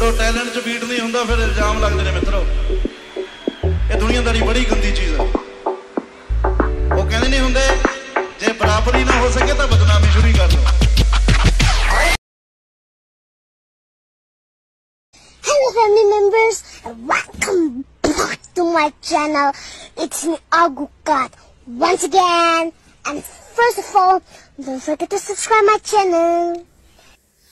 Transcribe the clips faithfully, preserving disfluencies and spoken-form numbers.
जो टैलेंट च बीट नहीं होंगे फिर इल्जाम लगते हैं मित्रों। ये दुनियादारी बड़ी गंदी चीज़ है। वो कहते नहीं होंगे जे बराबरी ना हो सके तो बदनामी शुरू कर दो। Hello family members and welcome back to my channel. It's me Aguca once again and first of all don't forget to subscribe my channel.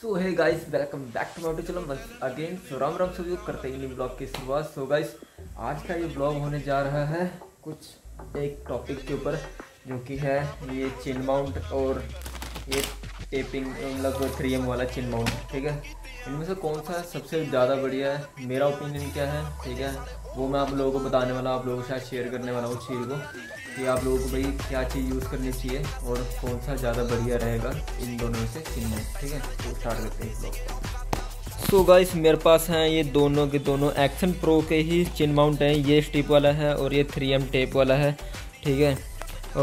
So है गाइस वेलकम बैक टू माउट चलो अगेन। सो राम राम सभी करते हैं blog की शुरुआत। So guys आज का ये ब्लॉग होने जा रहा है कुछ एक टॉपिक के ऊपर जो कि है ये चिन माउंट और ये टेपिंग मतलब थ्री एम वाला चिन माउंट, ठीक है। इनमें से कौन सा सबसे ज़्यादा बढ़िया है, मेरा ओपिनियन क्या है, ठीक है, वो मैं आप लोगों को बताने वाला, आप लोगों के साथ शेयर करने वाला हूँ चीज़ को कि आप लोगों को भाई क्या चीज़ यूज़ करनी चाहिए और कौन सा ज़्यादा बढ़िया रहेगा इन दोनों से चिन माउंट, ठीक है। तो स्टार्ट करते हैं ब्लॉग। सो गाइस मेरे पास हैं ये दोनों के दोनों एक्शन प्रो के ही चिन माउंट हैं। ये स्टिप वाला है और ये थ्री एम टेप वाला है, ठीक है।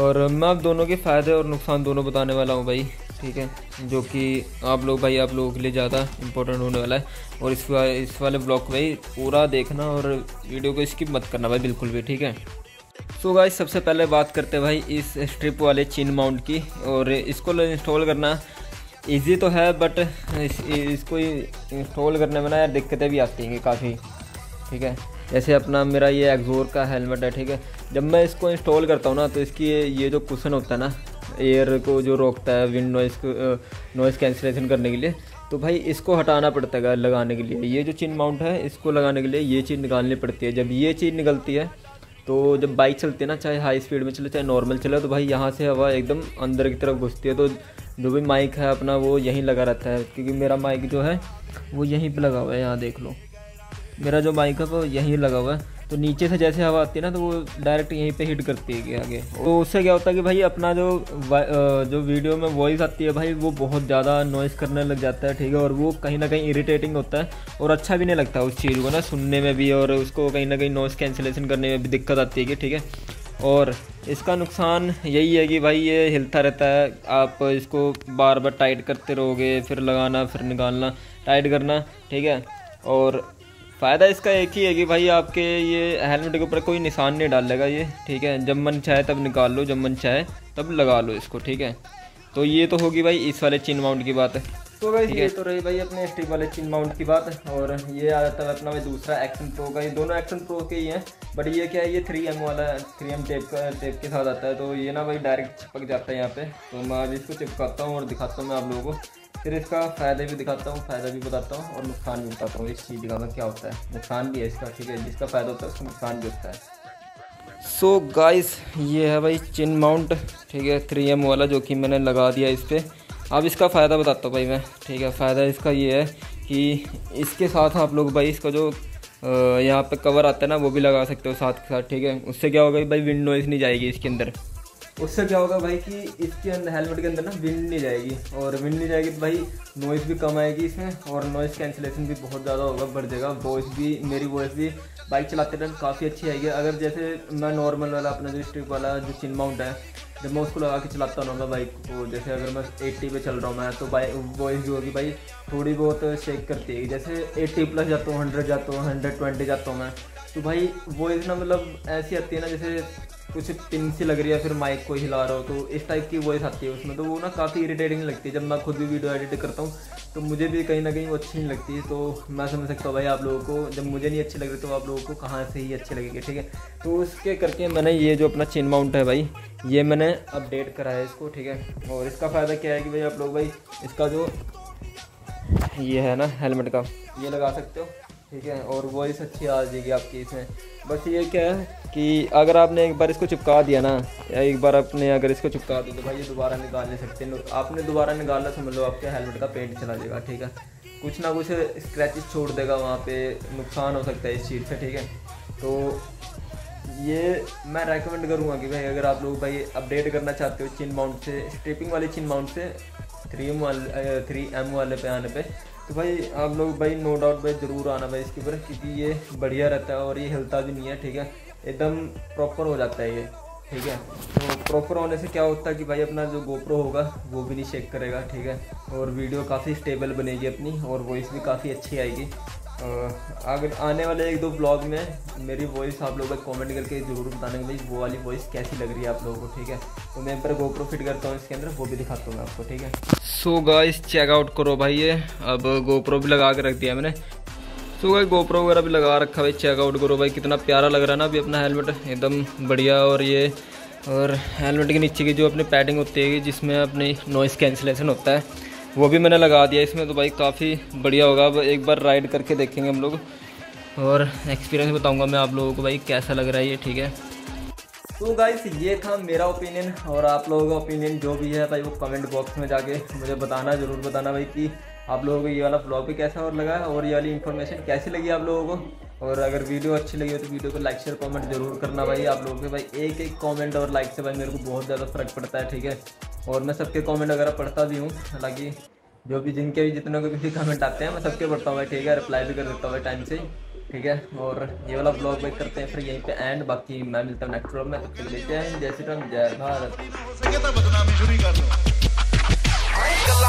और मैं आप दोनों के फ़ायदे और नुकसान दोनों बताने वाला हूँ भाई, ठीक है, जो कि आप लोग भाई आप लोगों के लिए ज़्यादा इम्पोर्टेंट होने वाला है। और इस वा, इस वाले ब्लॉग भाई पूरा देखना और वीडियो को स्किप मत करना भाई बिल्कुल भी, ठीक है। सो गाइस सबसे पहले बात करते हैं भाई इस स्ट्रिप वाले चिन माउंट की। और इसको इंस्टॉल करना इजी तो है बट इस, इसको इंस्टॉल करने में ना यार दिक्कतें भी आती हैं काफ़ी, ठीक है। जैसे अपना मेरा ये एग्जोर का हेलमेट है, ठीक है, जब मैं इसको इंस्टॉल करता हूँ ना तो इसकी ये जो कुशन होता है ना एयर को जो रोकता है विंड नॉइस को नॉइस कैंसिलेशन करने के लिए, तो भाई इसको हटाना पड़ता है लगाने के लिए। ये जो चिन माउंट है इसको लगाने के लिए ये चीज़ निकालनी पड़ती है। जब ये चीज़ निकलती है तो जब बाइक चलती है ना, चाहे हाई स्पीड में चले चाहे नॉर्मल चले, तो भाई यहाँ से हवा एकदम अंदर की तरफ घुसती है। तो जो भी माइक है अपना वो यहीं लगा रहता है, क्योंकि मेरा माइक जो है वो यहीं पर लगा हुआ है। यहाँ देख लो मेरा जो माइक है वो यहीं लगा हुआ है। तो नीचे से जैसे हवा आती है ना तो वो डायरेक्ट यहीं पे हिट करती है आगे। तो उससे क्या होता है कि भाई अपना जो जो वीडियो में वॉइस आती है भाई वो बहुत ज़्यादा नॉइस करने लग जाता है, ठीक है, और वो कहीं ना कहीं इरिटेटिंग होता है और अच्छा भी नहीं लगता उस चीज़ को ना सुनने में भी, और उसको कहीं ना कहीं नॉइस कैंसिलेशन करने में भी दिक्कत आती है, ठीक है। और इसका नुकसान यही है कि भाई ये हिलता रहता है, आप इसको बार बार टाइट करते रहोगे, फिर लगाना फिर निकालना टाइट करना, ठीक है। और फ़ायदा इसका एक ही है कि भाई आपके ये हेलमेट के ऊपर कोई निशान नहीं डालेगा ये, ठीक है। जब मन चाहे तब निकाल लो, जब मन चाहे तब लगा लो इसको, ठीक है। तो ये तो होगी भाई इस वाले चिन माउंट की बात है। तो भाई ये तो रही भाई अपने स्ट्रिप वाले चिन माउंट की बात। और ये आ जाता है अपना भाई दूसरा एक्शन प्रो का। ये दोनों एक्शन प्रो के ही हैं बट ये क्या है ये थ्री एम वाला थ्री एम टेप का टेप के साथ आता है। तो ये ना भाई डायरेक्ट चिपक जाता है यहाँ पे, तो मैं आज इसको चिपकाता हूँ और दिखाता हूँ मैं आप लोगों को, फिर इसका फ़ायदा भी दिखाता हूँ, फ़ायदा भी बताता हूँ और नुकसान भी बताता हूँ। इस चीज़ का क्या होता है नुकसान भी है इसका, ठीक है, जिसका फ़ायदा होता है उसका नुकसान भी होता है। सो so गाइस ये है भाई चिन माउंट, ठीक है, थ्री एम वाला जो कि मैंने लगा दिया इस पर। अब इसका फ़ायदा बताता हूँ भाई मैं, ठीक है। फ़ायदा इसका ये है कि इसके साथ आप लोग भाई इसका जो यहाँ पर कवर आता है ना वो भी लगा सकते हो साथ के साथ, ठीक है। उससे क्या होगा भाई विंड नॉइस नहीं जाएगी इसके अंदर। उससे क्या होगा भाई कि इसके अंदर हेलमेट के अंदर ना विंड नहीं जाएगी, और विंड नहीं जाएगी तो भाई नॉइस भी कम आएगी इसमें, और नॉइस कैंसिलेशन भी बहुत ज़्यादा होगा, बढ़ जाएगा। वॉइस भी मेरी वॉइस भी बाइक चलाते टाइम काफ़ी अच्छी आएगी। अगर जैसे मैं नॉर्मल वाला अपना जो स्ट्रिप वाला जो चिन माउंट है जब मैं उसको लगा के चलाता हूँ ना बाइक को, जैसे अगर मैं अस्सी पे चल रहा हूँ मैं, तो बाइक वॉइस जो होगी भाई थोड़ी बहुत शेक करती है। जैसे अस्सी प्लस जाता हूँ, हंड्रेड जाता हूँ, हंड्रेड ट्वेंटी जाता हूँ मैं, तो भाई वॉइस ना मतलब ऐसी आती है ना जैसे कुछ पिन सी लग रही है फिर माइक को हिला रहा हो, तो इस टाइप की वॉइस आती है उसमें। तो वो ना काफ़ी इरिटेटिंग लगती है। जब मैं खुद भी वीडियो एडिट करता हूँ तो मुझे भी कहीं ना कहीं वो अच्छी नहीं लगती, तो मैं समझ सकता हूँ भाई आप लोगों को जब मुझे नहीं अच्छी लग रही तो आप लोगों को कहाँ से ही अच्छी लगेगी, ठीक है। तो उसके करके मैंने ये जो अपना चिन माउंट है भाई ये मैंने अपडेट कराया इसको, ठीक है। और इसका फ़ायदा क्या है कि भाई आप लोग भाई इसका जो ये है ना हेलमेट का ये लगा सकते हो, ठीक है, और वॉइस अच्छी आ जाएगी आपकी इसमें। बस ये क्या है कि अगर आपने एक बार इसको चिपका दिया ना, या एक बार आपने अगर इसको चिपका दिया तो भाई ये दोबारा निकाल नहीं सकते। आपने दोबारा निकालना समझ लो आपके हेलमेट का पेंट चला जाएगा, ठीक है, कुछ ना कुछ स्क्रैचेस छोड़ देगा वहाँ पे, नुकसान हो सकता है इस चीज़ से, ठीक है। तो ये मैं रेकमेंड करूँगा कि भाई अगर आप लोग भाई अपडेट करना चाहते हो चिन माउंट से, स्ट्रिपिंग वाले चिन माउंट से थ्री एम वाले थ्री एम वाले पे आने पे, तो भाई आप लोग भाई नो डाउट भाई ज़रूर आना भाई इसके ऊपर, क्योंकि ये बढ़िया रहता है और ये हिलता भी नहीं है, ठीक है, एकदम प्रॉपर हो जाता है ये, ठीक है। तो प्रॉपर होने से क्या होता है कि भाई अपना जो गोप्रो होगा वो भी नहीं शेक करेगा, ठीक है, और वीडियो काफ़ी स्टेबल बनेगी अपनी और वॉइस भी काफ़ी अच्छी आएगी। अगर आने वाले एक दो ब्लॉग में मेरी वॉइस आप लोग कमेंट करके ज़रूर बताना कि भाई वो वाली वॉइस कैसी लग रही है आप लोगों को, ठीक है। तो मैं पर गोप्रो फिट करता हूँ इसके अंदर, वो भी दिखाता हूँ मैं आपको, ठीक है। सो गाइस चेकआउट करो भाई, ये अब गोप्रो भी लगा के रख दिया मैंने। सो गाइस गोप्रो वगैरह भी लगा रखा भाई, चेकआउट करो भाई कितना प्यारा लग रहा है ना अभी अपना हेलमेट, एकदम बढ़िया। और ये और हेलमेट के नीचे की जो अपनी पैडिंग होती है जिसमें अपनी नॉइज़ कैंसिलेशन होता है, वो भी मैंने लगा दिया इसमें, तो भाई काफ़ी बढ़िया होगा। अब एक बार राइड करके देखेंगे हम लोग और एक्सपीरियंस बताऊंगा मैं आप लोगों को भाई कैसा लग रहा है ये, ठीक है। तो गाइस ये था मेरा ओपिनियन, और आप लोगों का ओपिनियन जो भी है भाई वो कमेंट बॉक्स में जाके मुझे बताना, ज़रूर बताना भाई कि आप लोगों को ये वाला ब्लॉग भी कैसा और लगा और ये वाली इन्फॉर्मेशन कैसी लगी आप लोगों को। और अगर वीडियो अच्छी लगी हो तो वीडियो को लाइक शेयर कमेंट जरूर करना भाई आप लोगों के, भाई एक एक कमेंट और लाइक से भाई मेरे को बहुत ज़्यादा फर्क पड़ता है, ठीक है। और मैं सबके कमेंट वगैरह पढ़ता भी हूँ, हालांकि जो भी जिनके भी जितने को भी कमेंट आते हैं मैं सबके पढ़ता हूँ भाई, ठीक है। रिप्लाई भी कर देता हूँ टाइम से, ठीक है। और ये वाला ब्लॉग भाई करते हैं फिर यहीं पे एंड, बाकी मैं मिलता हूँ नेक्स्ट ब्लॉग में, तब तक लेते हैं। जय श्री राम, जय भारत।